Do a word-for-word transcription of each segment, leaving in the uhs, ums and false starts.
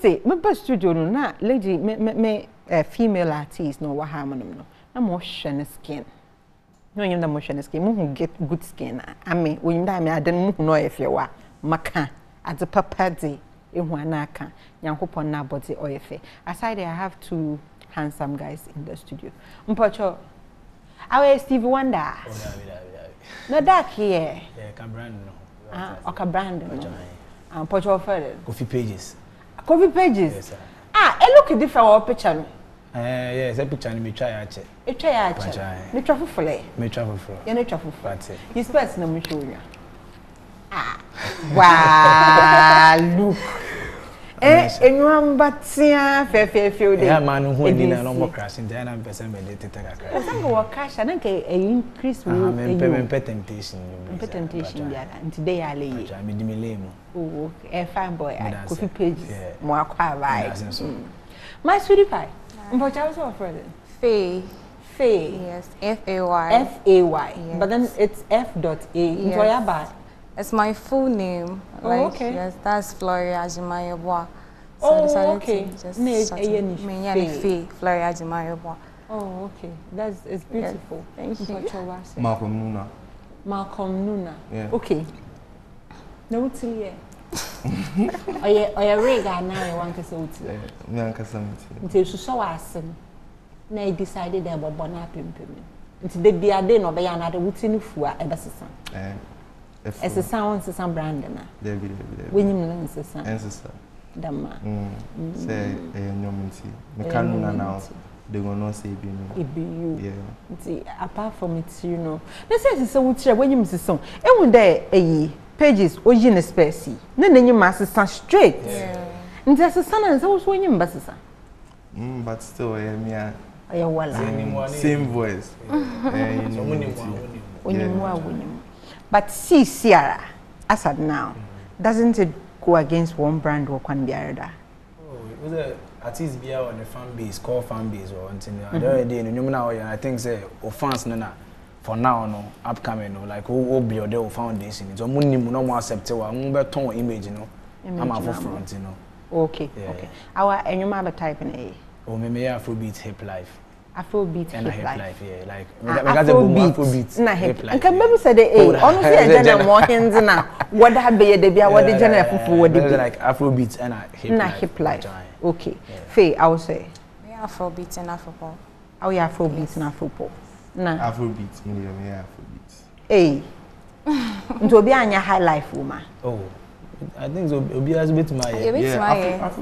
say, my best studio no na lady me me me a female artist no wa harmon no. Na mo hwene skin. No nyim na mo hwene skin. Mo hu get good skin. Ame wo nyim da me adan mo hu no yefe wa maka at the papa de ehu anaka. Nyankopon na body oyefe. Aside I have two handsome guys in the studio. Mpocho Awe Steve Wonder. No dark here. Yeah, can brand no. Ah, okay brand no. Um, Kofi Pages. Kofi Pages? Yes, sir. Ah, it look different picture. Uh, yes, a picture me try ache. You try ache. Me travel for le. Me travel for. You no travel for. You space no me show you. Ah. Wow, look. Eh, enu ambatia fe fe fe de. Yeah, man who need na no crash in there na person be dey take crash. O san go crash na ke increase we. Ah, me me temptation. Me temptation dia na. Today ya le ye. Me di me le mo. Oh, eh fine boy. Kofi Pages. Mo akwa vibe. My sweetie pie. But I was afraid. F A Y. F A Y. Yes, F A Y. F A Y. But then it's F dot A. Enjoy bad. It's my full name. Oh, like, okay. Yes, that's Flory Ajima Yeboah. So oh, decided okay. To just F A Y. Flory Ajima Yeboah. Oh, okay. That's it's beautiful. Yes. Thank you. you. Malcolm Nuna. Malcolm Nuna. Yeah. Okay. No tea yeah. Oh yeah, oh yeah. Rega now you want to say tea. Yeah, me anka say tea. Until you saw us, na I decided that we born happy people. Until the day day no be another tea no fua e be sisan. Eh. It's a sound, it's a brand. David, David. When you learn, it's a sound. It's a sound. Dama. Say, a young man. Can't now. They will not say, be me. It be you. Yeah. Apart from it, you know. Let's say it's a wood chair when you miss a song. And one day, a Pages, or in a space. Then you must sound straight. And there's a son and so when you must sound. But still, I am here. I am well. Same voice. When you are winning. But see, Sierra, as of now, mm-hmm. doesn't it go against one brand or one the other? Oh, it was a artist beer on the fan base, core fan base or anything. I don't know. I think say offense no na for now no upcoming no like who be your day foundation. So money no more accept it. I'm better tone image you know. I'm a front you know. Okay, yeah. Okay. Our and you might type in A. Oh, me me Afrobeat hip life. Afrobeat and hip life, yeah, like Afrobeat, na hip life. And can baby say the eh? Honestly, I just am walking in now. What the hell be the baby? What the genre of food? What the be? Like Afrobeat and hip life. Na hip life. Okay. Faye, I will say. We are Afrobeat and Afropop. Oh yeah, Afrobeat and Afropop. Na. Afrobeat, me we are Afrobeat. Eh. Nto be anya high life woman. Oh. I think so. It'll be a bit my yeah.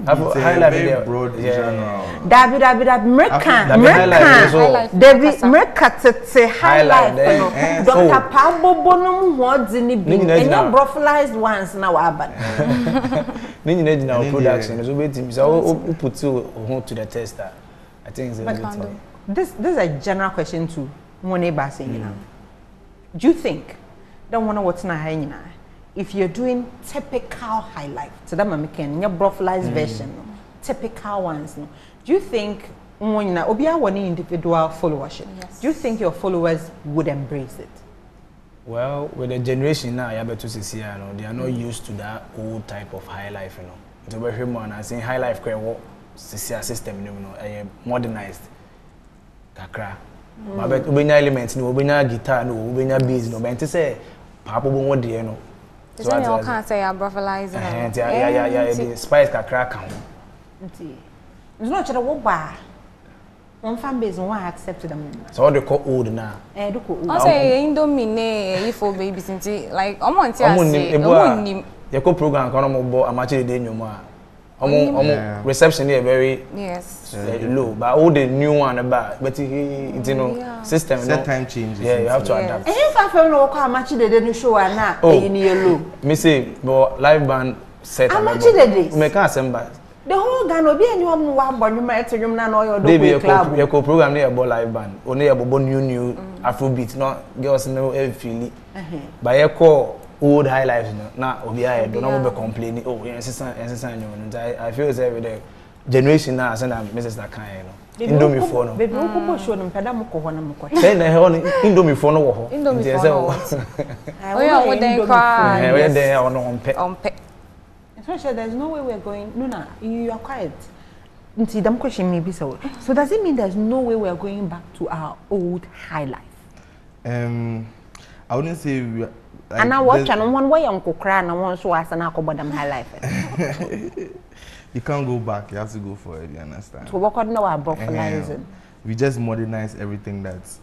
Very broad genre. David, David, Merkan, Merkan, David, Merkan. Say high life. Doctor Pablo Bonum words in the beginning. And your brotherlized ones now, Aban. Ninja now production. So wait, so who put you home to the tester? I think so. This this is a general question too. Money basing, you know. Do you think? Don't wanna what's not hanging now. If you're doing typical high life, so that mama can your brotherlized version, typical ones. No, do you think when you obia one individual followership? Yes. Do you think your followers would embrace it? Well, with the generation now, you to see, you know, they are not used to that old type of high life, you know. So we hear more now saying high life, what system, you know, modernized, kakra. But we have elements, no, we have guitar, no, we have bass, no. But say, Papa, we do no. So I can't like, say I'm brotherlizing. Yeah, yeah, yeah, yeah. The spice can crack on. Nti, you know, children walk by. One fan base won't accept them. So they call old now. Eh, they call old. I say you don't mean eh, you for babies, nti. Like, I'm on say, I'm on him. You call program, come on, my boy. I'm actually doing your ma. I'm on, I'm on reception here very yes low, but all the new one about, but he, you know, system. Set time changes. Yeah, you have to adapt. I feel no how much they didn't show and now they need low. Me say, but live band set. How much did this? Me can't remember. The whole gang will be any one one but you might tell them now your double club. Your program there about live band. Only about new new Afrobeat. Not girls know everything. But your core old high life now. Obi I don't know be complaining. Oh, insistent insistent you. I feel it's every day. Generation now, I send them messages that can't. Indomie phone no. Baby, who could show them? Peda mo kohona mo kohona. Say na hell, Indomie phone no woho. Indomie phone. Oh yeah, we dey cry. We dey on on pe. On pe. So she said, there's no way we're going. Nuna, you are quiet. So does it mean there's no way we're going back to our old high life? Um, I wouldn't say we are. Like, and I watch and one way uncle cry and I want to ask an uncle about them high life. You can't go back, you have to go for it, you understand? So what no reason? We just modernize everything that's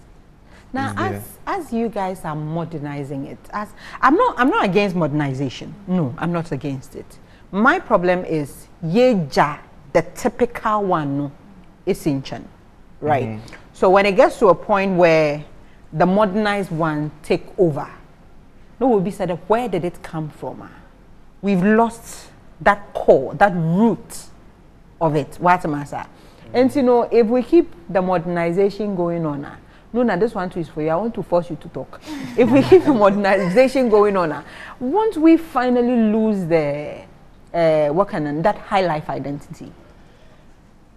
now as as you guys are modernizing it. As I'm not I'm not against modernization. No, I'm not against it. My problem is yeja, the typical one is inchan. Right. Mm-hmm. So when it gets to a point where the modernized one take over, no will be said where did it come from? We've lost that core, that root of it. What masa? And you know, if we keep the modernization going on, uh, no, no, this one too is for you. I want to force you to talk. If we keep the modernization going on, uh, won't we finally lose the uh, what can that high life identity?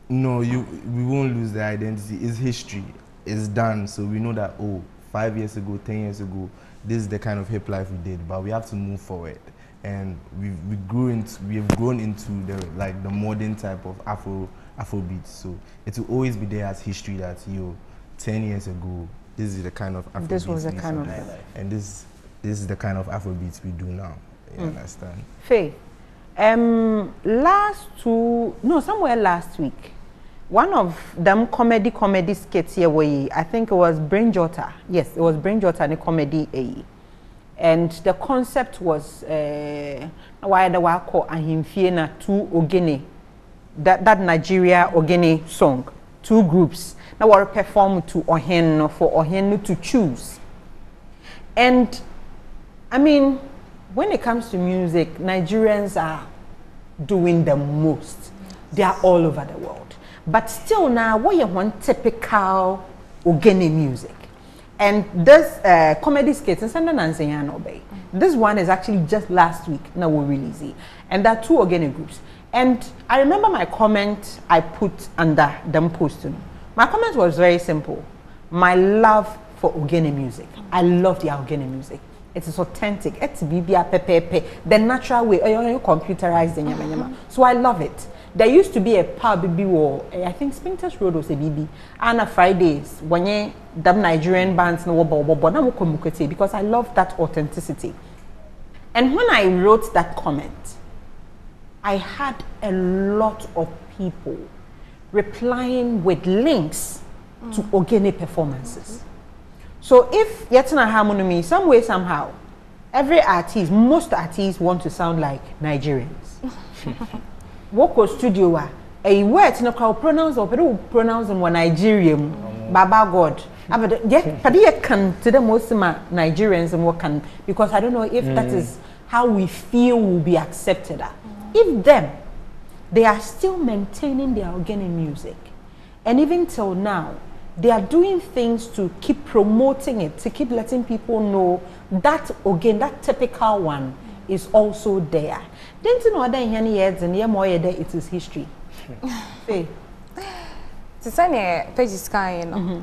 No, you we won't lose the identity. It's history. It's done. So we know that oh, five years ago, ten years ago, this is the kind of hip life we did. But we have to move forward, and we we grew into we have grown into the like the modern type of Afro. Afrobeat, so it will always be there as history that you, ten years ago, this is the kind of Afrobeat. This was the kind of, and this this is the kind of Afrobeats we do now. You mm. understand? Faye, um, last two, no, somewhere last week, one of them comedy comedy skits here were, I think it was Brain Jotter. Yes, it was Brain Jotter and a comedy a, and the concept was why the work called Ahimfiena to Ogene. That, that Nigeria Ogene song, two groups. Now we perform to Ohen for Ohen to choose. And I mean, when it comes to music, Nigerians are doing the most. They are all over the world. But still now, what you want typical Ogene music. And this uh, comedy skits in Sanda Nanseyan Obey. This one is actually just last week. Now we release it. And there are two Ogene groups. And I remember my comment I put under them posting. My comment was very simple. My love for Ogene music. I love the Ogene music. It is authentic. It's the natural way. Computerized. So I love it. There used to be a pub, I think Spintas Road was a B B. And on Fridays, when the Nigerian bands because I love that authenticity. And when I wrote that comment, I had a lot of people replying with links mm. to Ogene performances. Mm-hmm. So if Yetina Hamunumi, some way, somehow, every artist, most artists want to sound like Nigerians. Woko studio wa, a word in a crowd pronounce or people pronounce on one Nigerian, Baba God. But yet can to the most Nigerians and what can, because I don't know if mm. that is how we feel will be accepted. If them, they are still maintaining their Ogene music. And even till now, they are doing things to keep promoting it, to keep letting people know that Ogene, that typical one, is also there. Didn't you know that in any years and year more it is history? Faye. Pages kind.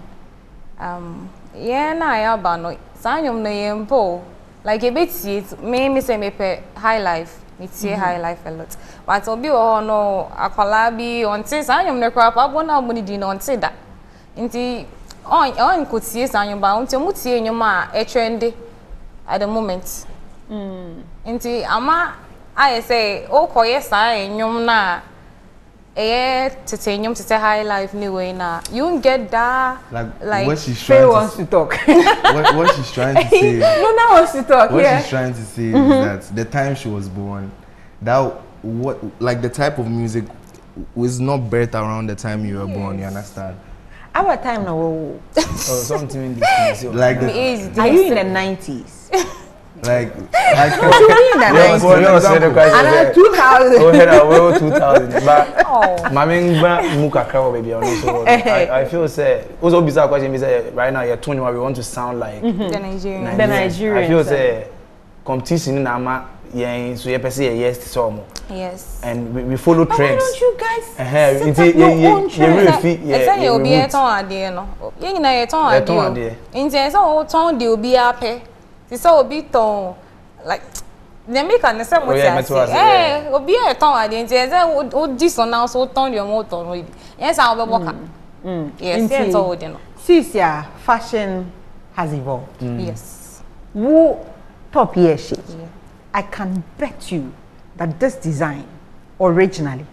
Um, yeah, na yabano. Sanyum no yembo. Like a bit, it's me, me say me pe high life. It's mm -hmm. high life a lot. But I'll be all no, a collabi on says I am the crop. I won't have money didn't on say that. Indeed, on could see us on your bound to mutty in your ma a trendy at the moment. Indeed, Ama, I say, oh, yes, I am na a titanium to say high life new way now. You won't get that like, like what she's trying wants to, to talk. what, what she's trying to say. No, no, wants to talk. What yeah. she's trying to say mm-hmm. is that the time she was born, that what like the type of music was not birthed around the time you were yes. born. You understand? Our time now. Oh, something in this like the, are you in the nineties? Like, like two thousand. But my main muka baby. I feel say also bizarre question is right now you're twenty-one. We want to sound like mm -hmm. the Nigerian. The Nigerian. I feel say competition in Ama. Yeah, so you perceive a yes to some. Yes. And we, we follow but trends. Why don't you guys set up your own trends? Exactly. You be a ton idea, no. You know, a ton idea. In the end, so ton they will be happy. It's all be like They make an answer. Eh, Obi, I turn at the end. Yes, I this on now so turn your motor already. Yes, I will work. Yes, yes, so we know. Since yeah, fashion has evolved. Mm. Yes. Who top year she? Yeah. I can bet you that this design originally,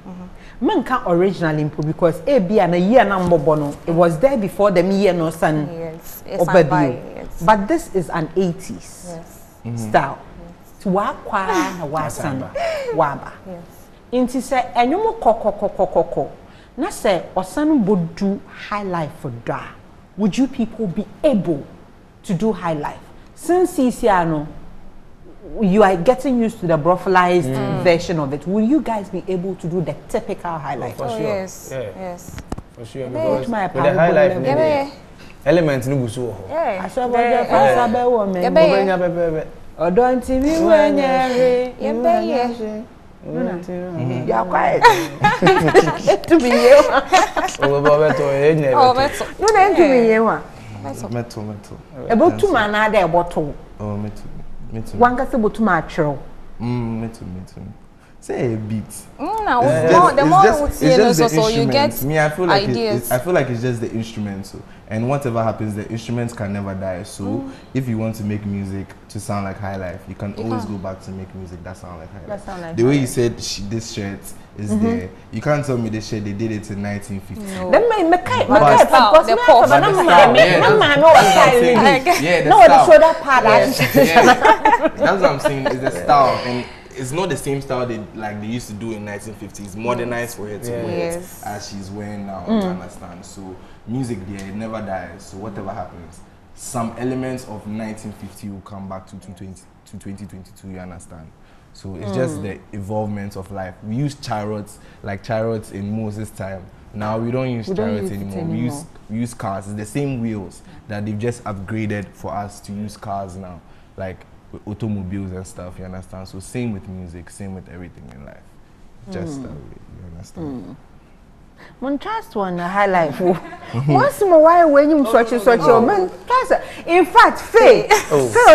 man can originally improve because a b and a year number bono. It was there before the year no sun. Yes. Yes. But this is an eighties yes. mm-hmm. style. Wakwa na wasamba waba inti se enyomo koko koko koko na se osanu bodu high life for da. Would you people be able to do high life since Ciciano you are getting used to the brutalized mm. version of it? Will you guys be able to do the typical high life? Oh, for sure. Oh, yes. Yeah. Yes, for sure, because with the high life element no go so yeah aso bodu pasa be wo men go Oh, don't see me when you're ready. You're quiet. To be you. Oh, Roberto, oh, Roberto. No, then to be you. Metal, metal. About two man are there, bottle. Oh, metal, metal. One gets about two macho. Mmm, metal, metal. Say a beat. Mm, no, it's more, the more just, it's just the so you get me, I feel like ideas. It's, I feel like it's just the instrumental, and whatever happens, the instruments can never die. So mm. if you want to make music to sound like high life, you can you always can't. go back to make music that sound like high life. That sound like the way you said sh this shirt is mm-hmm. there. You can't tell me this shirt they did it in nineteen fifty. No. Yeah, the no, the shoulder part. That's what I'm saying. Is the style and. It's not the same style they like they used to do in nineteen fifty. It's modernized for her to yes. wear it as she's wearing now. Mm. To understand, so music there it never dies. So whatever happens, some elements of nineteen fifty will come back to twenty twenty-two. You understand? So it's mm. just the evolvement of life. We use chariots like chariots in Moses' time. Now we don't use we chariots don't use anymore. anymore. We use we use cars. It's the same wheels that they've just upgraded for us to use cars now. Like. With automobiles and stuff, you understand? So same with music, same with everything in life. Just mm. that way, you understand? Mon trust one high life. Once in a while when you search and search your man trust. In fact, Faye,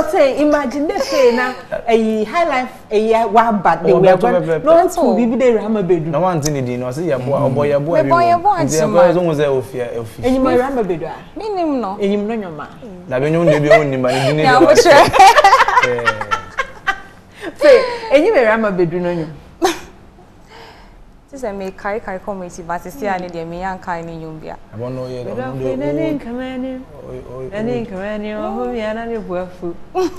Faye, imagine this Faye now a high life a one but they were going. No one to be there. I'm a baby. No one's in the no. See your boy, boy, your boy, your boy. The boy is almost there. Ofi, and you may remember baby. Minimum no. And you know your man. Now when you need your own, you need your. And you may remember Bedouin. This is a Kai Kai committee, but it's still need a million kind in Yumbia. I won't know you don't do anything commanding, anything commanding, or who you are not worth food. But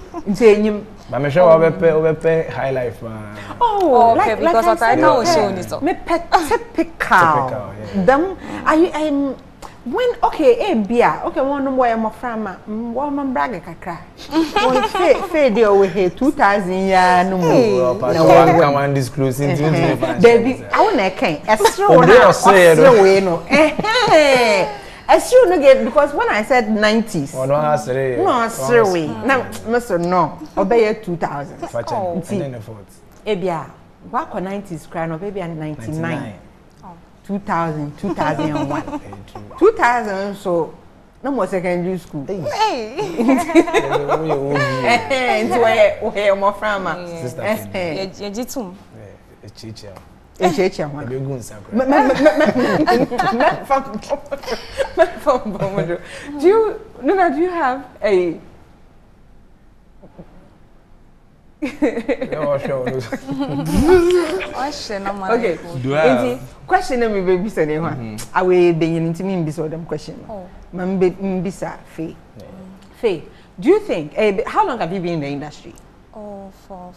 I'm sure I'll pay overpay high life. Oh, okay, because what I know is showing this. Me pet typical. Them, I am. When okay, eh, beer. Okay, one number I'm from. One man brag kakra. One fade fade away here. Two thousand years no more. No one come and disclose into the fashion. Baby, I want a king. Extra one. Extra way no. Extra no get because when I said nineties. Oh no, extra. No extra way. No, Mister No. Obey two thousand. Oh, and then the fourth. Eh, beer. What can nineties cry? No, baby, and ninety nine. two thousand, two thousand one, two thousand, so no more secondary school. Hey! It's where you're more from. Sister, do you, Nuna, do you have a... Okay. Do I question me, baby? Say one. I will be in to me and be so damn question. Mbisa, Faye. Faye, do you think? Eh, how long have you been in the industry? Oh, for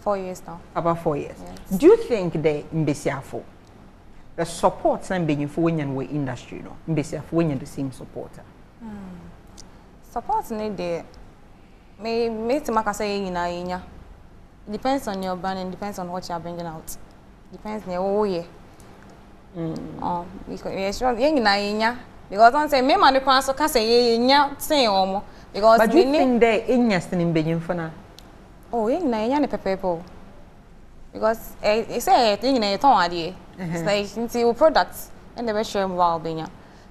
four years now. About four years. Yes. Do you think the Mbisa for the support and being for when you're industry, no? Mbisa for when you're the same supporter. Mm. Support need the. May make make say in Inya. Depends on your brand and depends on what you are bringing out. Depends on your whole year. Oh, because you are in Inya. Because don't say me manu kwa so can say Inya say omo. Because but you think there Inya standing begging for now. Oh, in Inya ne people. Because eh say thing in your town adi. It's like into products and the best share wow Inya.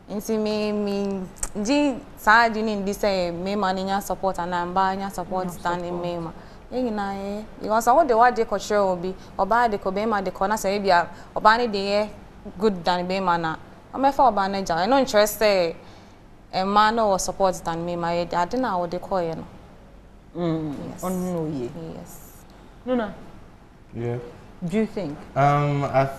Inti me me di sa di ni di say me maniya support and I'm buying support standing me ma. Enyinae, you say what the what they culture will be, or by the Kobema the corner say be a, or by the good than be mana. I'm a for manager. I no interested. A man or support than me, my I didn't know what they call you. Mm. Yes. Oh, no, yes. Nuna. Yeah. Do you think? Um, I,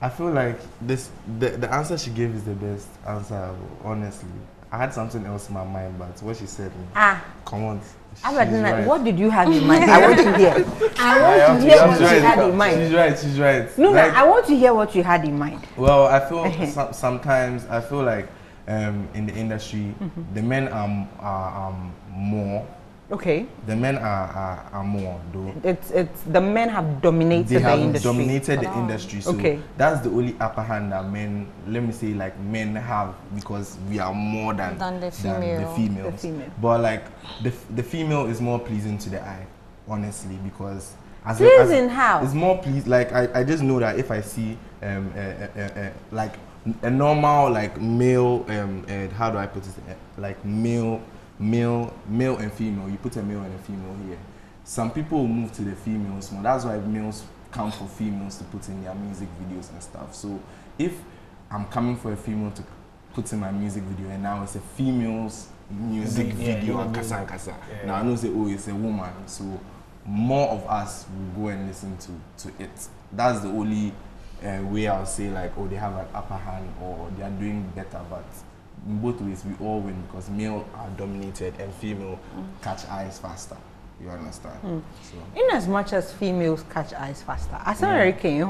I feel like this. The the answer she gave is the best answer. Honestly, I had something else in my mind, but what she said. Ah. Come on. I right. What did you have in mind? I want to hear. I want to hear what right. you had in mind. She's right. She's right. No, like, no. I want to hear what you had in mind. Well, I feel so, sometimes I feel like um, in the industry, mm-hmm. the men are are um, more. Okay. The men are, are, are more though. It's it's the men have dominated they the have industry. They have dominated the oh. industry. So okay. that's the only upper hand that men, let me say, like men have, because we are more than, than the female. Than the females. The female. But like the the female is more pleasing to the eye, honestly, because as pleasing a, as how it's more pleasing. Like I, I just know that if I see um uh, uh, uh, like a normal like male um uh, how do I put it like male. Male, male and female. You put a male and a female here. Some people move to the females more. That's why males come for females to put in their music videos and stuff. So if I'm coming for a female to put in my music video, and now it's a female's music yeah, video, yeah, kasa, kasa. Yeah. Now I don't say, oh, it's a woman. So more of us will go and listen to to it. That's the only uh, way I'll say like, oh, they have an upper hand or they are doing better, but. In both ways, we all win because male are dominated and female mm. catch eyes faster. You understand? Mm. So. In as much as females catch eyes faster, I saw hurricane.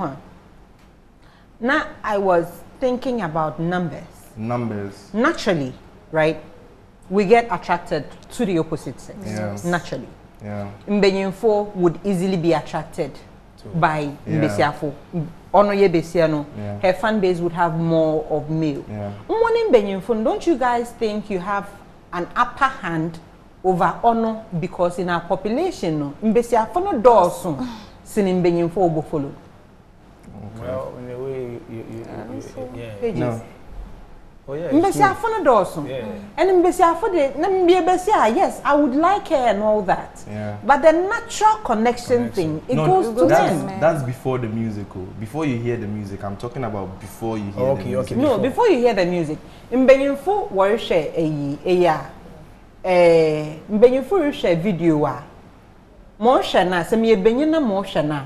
Now I was thinking about numbers. Numbers. Naturally, right? We get attracted to the opposite sex. Yes. Naturally. Yeah. Mbenyinfo would easily be attracted to. By yeah. Mbesiafo. Yeah. Her fan base would have more of male. Yeah. Don't you guys think you have an upper hand over Ono because in our population, Mbesiafono Dawson, Sinin Benyinfo Bofolo? Well, in a way, you. you, you yeah, so yeah. Pages. No. Oh, yeah. Mbesiafono Dawson. And Mbesiafo, yes, I would like her and all that. Yeah. But the natural connection, connection. thing, it no, goes to men. That's, that's before the musical. Before you hear the music, I'm talking about before you hear oh, okay, the music. Okay, before. No, before you hear the music. Mbenyinfo warishe eyi eya. Eh, Mbenyinfo warishe video wa. Mosha na semi Mbenyina mosha na.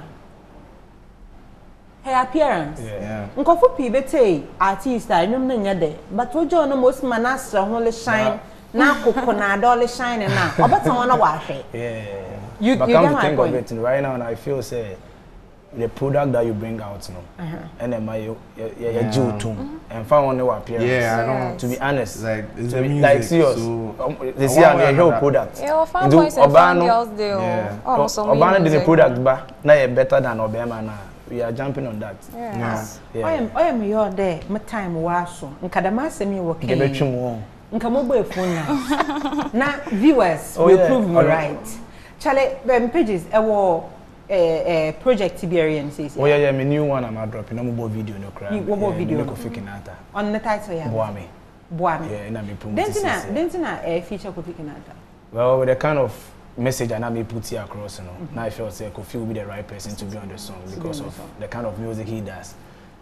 Her appearance. Yeah. Nkofu pibete artist I know na nyade. But ojo no most manasra ho le shine. Now, Coconadol is shining now. But someone to wash it. Yeah. You, but you come to think of it, right now, and I feel say the product that you bring out, you know, uh -huh. and then my your your Jew too, and found no appearance. Yeah, I don't. To be honest, like it's to be, music, like serious. So, um, they see a whole product. Yeah, well, fine boys and fine girls, they oh, oh, so Obana did the product, but now better than Obama now. We are jumping on that. Yes. I am. I am your day. My time was so. Nkadama semi working. Give it to me. Now, viewers oh, will yeah. prove me right. right. Charlie, Ben Pages, a war a project Tiberian says. Oh, yeah, yeah, my new one I'm not dropping. I'm about video, no crime. You about video? On the title, yeah. Boame. Boame. Yeah, and I'm promoting. Dentina, Dentina, a feature Kofi Kinata. Well, with the kind of message that I'm put here across, you know, mm-hmm. now I feel say Kofi will be the right person to be on the song because of the kind of music he does.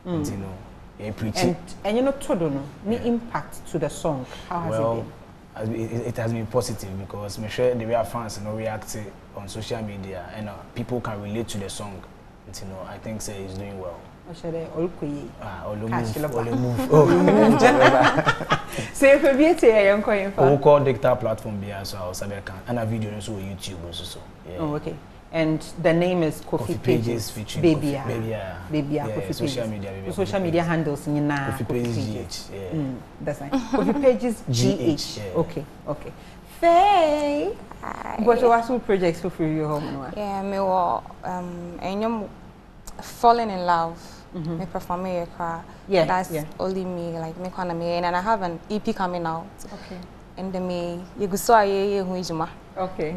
Mm. You know. Yeah, and, and you know, Todono, the yeah. impact to the song, how has well, it been? It, it has been positive because I'm sure the real fans you know, react on social media and uh, people can relate to the song. It, you know, I think say, it's doing well. Ah, all the move, all the move. Oh. So if you be here, you're going for. We call digital platform here, so I'll saber can. And a video also on YouTube also. So. Yeah. Oh, okay. And the name is Kofi, Kofi Pages, Pages Baby, Kofi, Baby, yeah. Baby, yeah, Kofi Pages. Social media, baby, social Kofi media Pages. handles, you know, Kofi, Kofi Pages G H. Yeah. Mm, that's right. Kofi Pages G H. Yeah. Okay, okay. Faye, hi. But you have some projects for your home, yeah, me was um, I'm falling in love. Mm-hmm. Me performing a car. Yeah, that's yeah. only me. Like me, kind of me, and I have an E P coming out. Okay. And the me, you go so aye, you go Okay.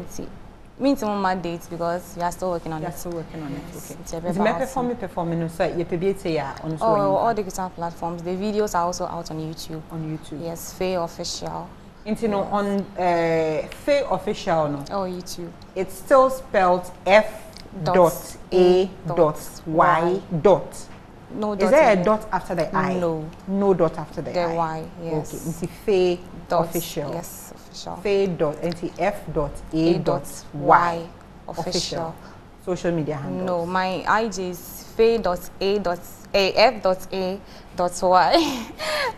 Means my dates because we are still working on it. We are still working on it. Okay. Is my performing performing on site? You probably on. Oh, all the guitar platforms. The videos are also out on YouTube. On YouTube. Yes, F A Y official. Into no on uh, F A Y official no. Oh, you too. It's still spelled F dot, dot A dot, dot Y dot. No. Is dot there a, a dot after the I? No. No dot after the, the I. The Y. Yes. Okay. Into F A Y official. Yes. Official. F A Y dot. Into F dot A, a dot Y official. official. Social media handles. No, my I G is F A Y dot A dot A F dot A dot Y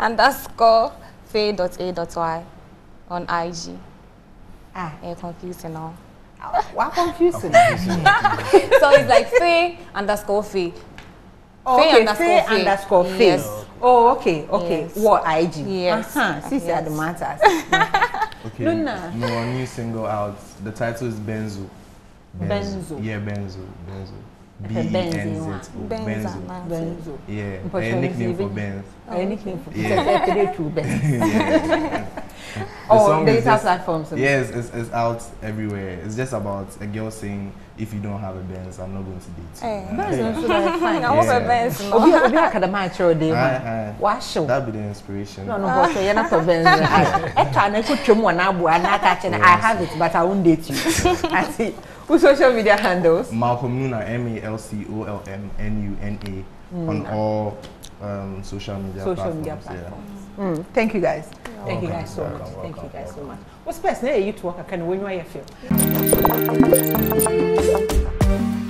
underscore F A Y dot A dot Y. On I G. Ah. Yeah, confusing now. Why confusing? So it's like F A Y underscore F A Y. Oh, F A Y okay, underscore F A Y. Yes. Oh, okay, okay. Yes. What I G? Yes. Uh huh. Since yes. the matters. Okay. No, no. No, new single out. The title is Benzo. Benzo. Benzo. Yeah, Benzo. Benzo. B E N Z O. Benzo. Benzo. Yeah. A nickname for Benz. A nickname for Benz. Oh, data platforms. Yes, it's, it's out everywhere. It's just about a girl saying, if you don't have a Benz, I'm not going to date you. Hey, Benz is fine. I want a Benz. Obi, Obi, I can't match your day. Wash up. That'd be the inspiration. No, no, but you're not a Benz. I can't put you on a board. I have it, but I won't date you. That's it. Who's social media handles? Malcolm Nuna, M A L C O L M N U N A, mm. on all um, social media social platforms. Media platforms. Yeah. Mm. Thank you guys. You're Thank welcome. you guys so much. Welcome. Thank welcome. you guys welcome. so much. What's best? You to work, I can win my feel.